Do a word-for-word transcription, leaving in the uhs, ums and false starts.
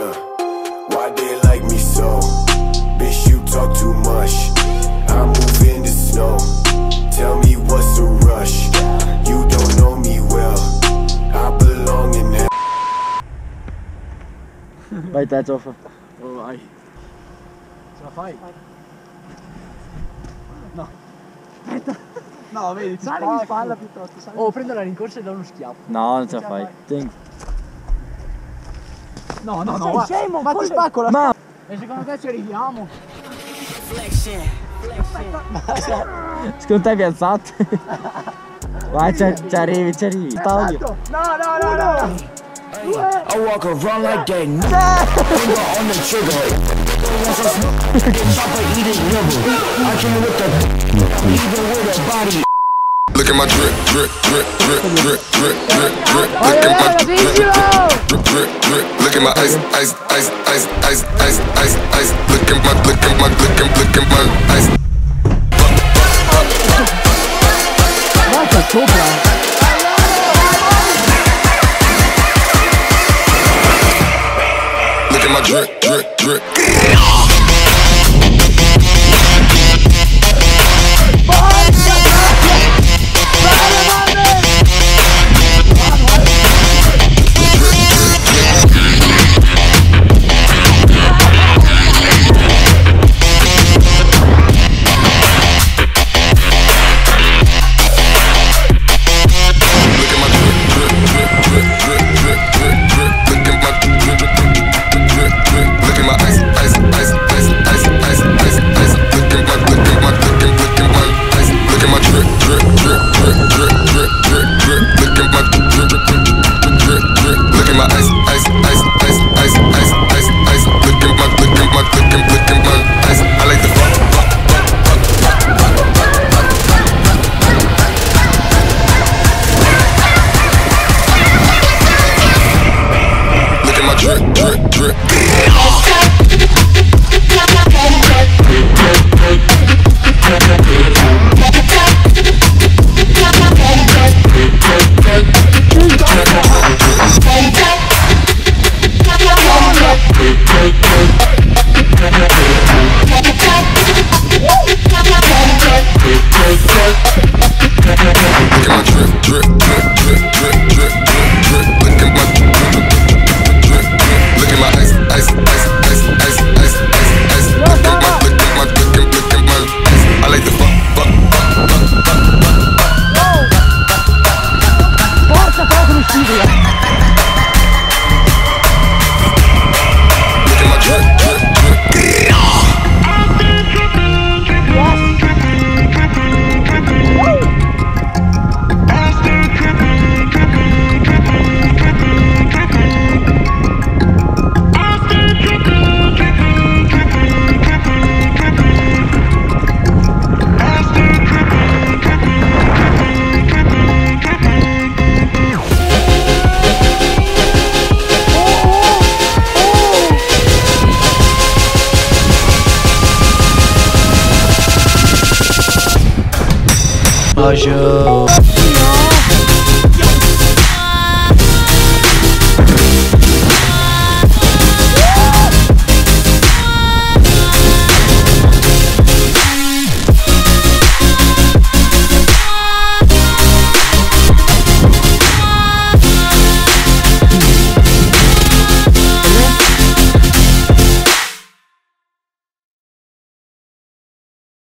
Yeah, why they like me so? Bitch, you talk too much. I move in the snow. Tell me what's the rush? You don't know me well. I belong in that. Right, that's Cioffa. Oh, aye. It's a fight. No. No, vedi, ti sale in spalla piuttosto. Sale. Oh, prendo la rincorsa e do uno schiaffo. No, non ce la fai. Think. No, no, no, ma sei scemo, ma ti spacco la ma... E secondo te ci arriviamo? Flexion, flexion. Secondo te è piazzato? Vai, ci arrivi, ci arrivi. Paolo. No, no, no, no. I walk around like that. Finger on the trigger. Look at my drip, drip, drip, drip, drip, drip, drip, drip. Look at my drip, drip, drip, drip. Look at my ice, ice, ice, ice, ice, ice, ice, ice. Look at my, look at my, look at, look at my ice. That's a cobra. Look at my drip, drip, drip. Bonjour.